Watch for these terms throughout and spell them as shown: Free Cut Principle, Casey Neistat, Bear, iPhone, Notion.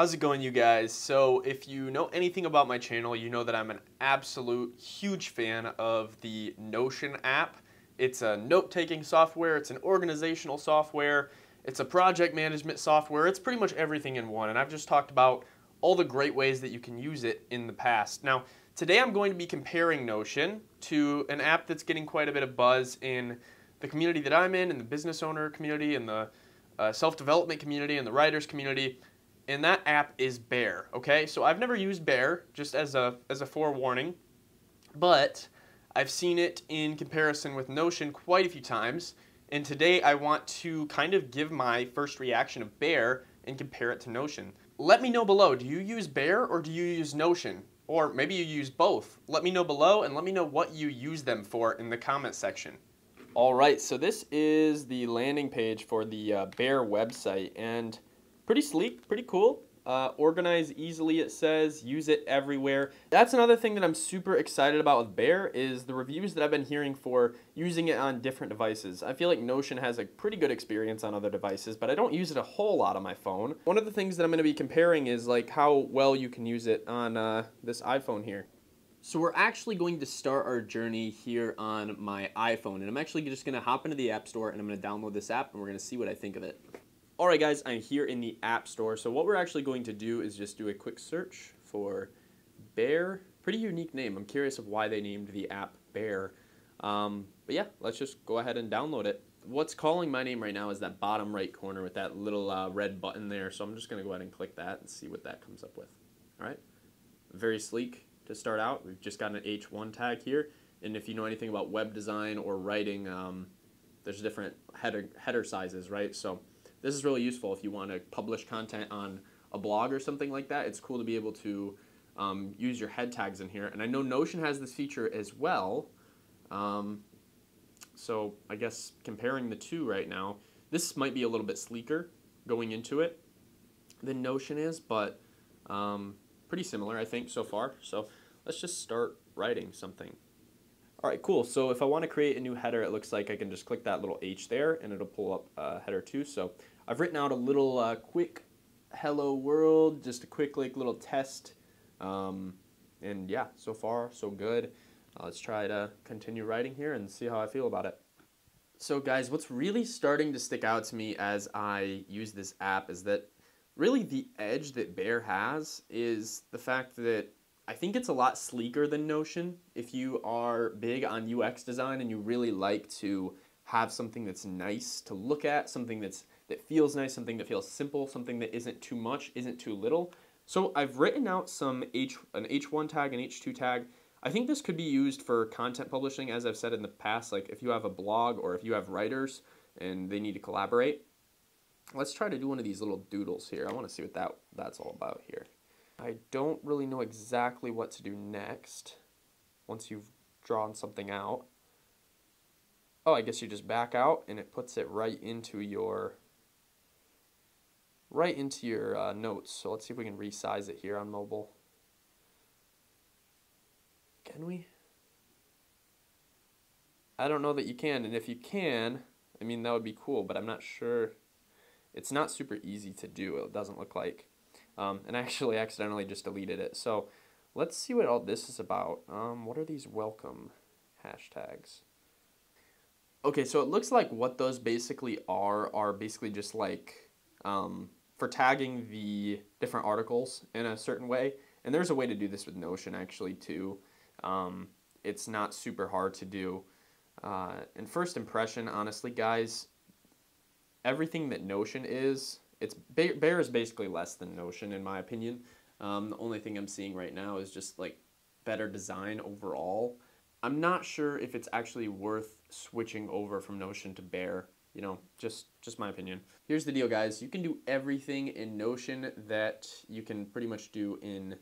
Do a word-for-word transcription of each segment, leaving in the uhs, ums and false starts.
How's it going, you guys? So if you know anything about my channel, you know that I'm an absolute huge fan of the Notion app. It's a note-taking software, it's an organizational software, it's a project management software, it's pretty much everything in one, and I've just talked about all the great ways that you can use it in the past. Now, today I'm going to be comparing Notion to an app that's getting quite a bit of buzz in the community that I'm in, in the business owner community, in the uh, self-development community, in the writers community. And that app is Bear, okay? So I've never used Bear, just as a, as a forewarning, but I've seen it in comparison with Notion quite a few times, and today I want to kind of give my first reaction of Bear and compare it to Notion. Let me know below, do you use Bear or do you use Notion? Or maybe you use both. Let me know below and let me know what you use them for in the comment section. All right, so this is the landing page for the uh, Bear website, and pretty sleek, pretty cool. Uh, organize easily, it says. Use it everywhere. That's another thing that I'm super excited about with Bear is the reviews that I've been hearing for using it on different devices. I feel like Notion has a pretty good experience on other devices, but I don't use it a whole lot on my phone. One of the things that I'm going to be comparing is like how well you can use it on uh, this iPhone here. So we're actually going to start our journey here on my iPhone, and I'm actually just going to hop into the App Store and I'm going to download this app and we're going to see what I think of it. All right, guys, I'm here in the App Store. So what we're actually going to do is just do a quick search for Bear. Pretty unique name. I'm curious of why they named the app Bear. Um, but yeah, let's just go ahead and download it. What's calling my name right now is that bottom right corner with that little uh, red button there. So I'm just going to go ahead and click that and see what that comes up with. All right, very sleek to start out. We've just got an H one tag here. And if you know anything about web design or writing, um, there's different header, header sizes, right? So this is really useful if you want to publish content on a blog or something like that. It's cool to be able to um, use your head tags in here. And I know Notion has this feature as well. Um, so I guess comparing the two right now, this might be a little bit sleeker going into it than Notion is, but um, pretty similar, I think, so far. So let's just start writing something. All right, cool. So if I want to create a new header, it looks like I can just click that little H there and it'll pull up uh, header two. So I've written out a little uh, quick hello world, just a quick like little test. Um, and yeah, so far so good. Uh, let's try to continue writing here and see how I feel about it. So guys, what's really starting to stick out to me as I use this app is that really the edge that Bear has is the fact that I think it's a lot sleeker than Notion. If you are big on U X design and you really like to have something that's nice to look at, something that's that feels nice, something that feels simple, something that isn't too much, isn't too little. So I've written out some H, an H one tag, an H two tag. I think this could be used for content publishing, as I've said in the past, like if you have a blog or if you have writers and they need to collaborate. Let's try to do one of these little doodles here. I want to see what that, that's all about here. I don't really know exactly what to do next once you've drawn something out. Oh, I guess you just back out and it puts it right into your right into your uh, notes. So let's see if we can resize it here on mobile. Can we? I don't know that you can, and if you can, I mean, that would be cool, but I'm not sure. It's not super easy to do, it doesn't look like. Um, and I actually accidentally just deleted it. So let's see what all this is about. Um, what are these welcome hashtags? Okay, so it looks like what those basically are are basically just like um, for tagging the different articles in a certain way. And there's a way to do this with Notion actually too. Um, it's not super hard to do. Uh, and first impression, honestly, guys, everything that Notion is, It's Bear is basically less than Notion in my opinion. Um, the only thing I'm seeing right now is just like better design overall. I'm not sure if it's actually worth switching over from Notion to Bear. You know, just just my opinion. Here's the deal, guys. You can do everything in Notion that you can pretty much do in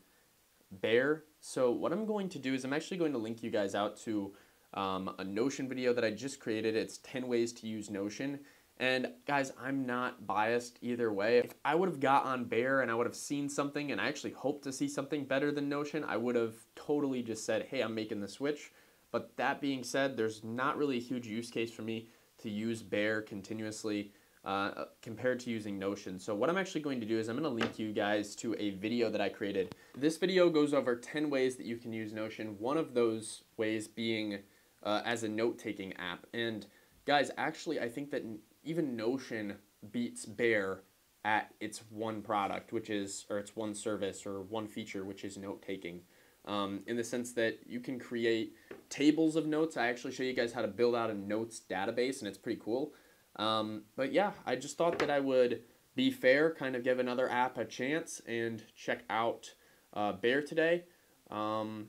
Bear. So what I'm going to do is I'm actually going to link you guys out to um, a Notion video that I just created. It's ten ways to use Notion. And guys, I'm not biased either way. If I would have got on Bear and I would have seen something, and I actually hoped to see something better than Notion, I would have totally just said, hey, I'm making the switch. But that being said, there's not really a huge use case for me to use Bear continuously. uh, compared to using Notion. So what I'm actually going to do is I'm going to link you guys to a video that I created. This video goes over ten ways that you can use Notion, one of those ways being uh, as a note-taking app. And guys, actually, I think that even Notion beats Bear at its one product, which is, or its one service or one feature, which is note-taking. Um, in the sense that you can create tables of notes. I actually show you guys how to build out a notes database, and it's pretty cool. Um, but yeah, I just thought that I would be fair, kind of give another app a chance, and check out uh, Bear today. Um,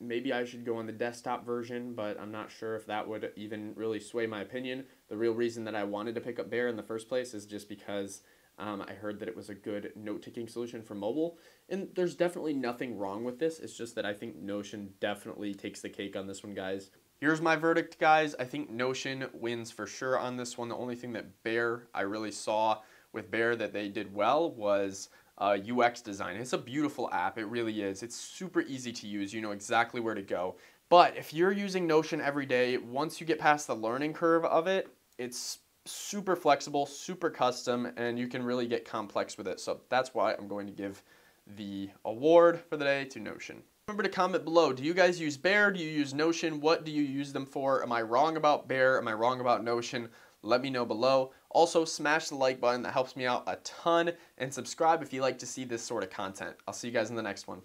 maybe I should go on the desktop version, but I'm not sure if that would even really sway my opinion. The real reason that I wanted to pick up Bear in the first place is just because Um, I heard that it was a good note-taking solution for mobile, and there's definitely nothing wrong with this. It's just that I think Notion definitely takes the cake on this one, guys. Here's my verdict, guys. I think Notion wins for sure on this one. The only thing that Bear, I really saw with Bear that they did well was uh, U X design. It's a beautiful app. It really is. It's super easy to use. You know exactly where to go. But if you're using Notion every day, once you get past the learning curve of it, it's super flexible, super custom, and you can really get complex with it. So that's why I'm going to give the award for the day to Notion. Remember to comment below. Do you guys use Bear? Do you use Notion? What do you use them for? Am I wrong about Bear? Am I wrong about Notion? Let me know below. Also, smash the like button. That helps me out a ton. And subscribe if you like to see this sort of content. I'll see you guys in the next one.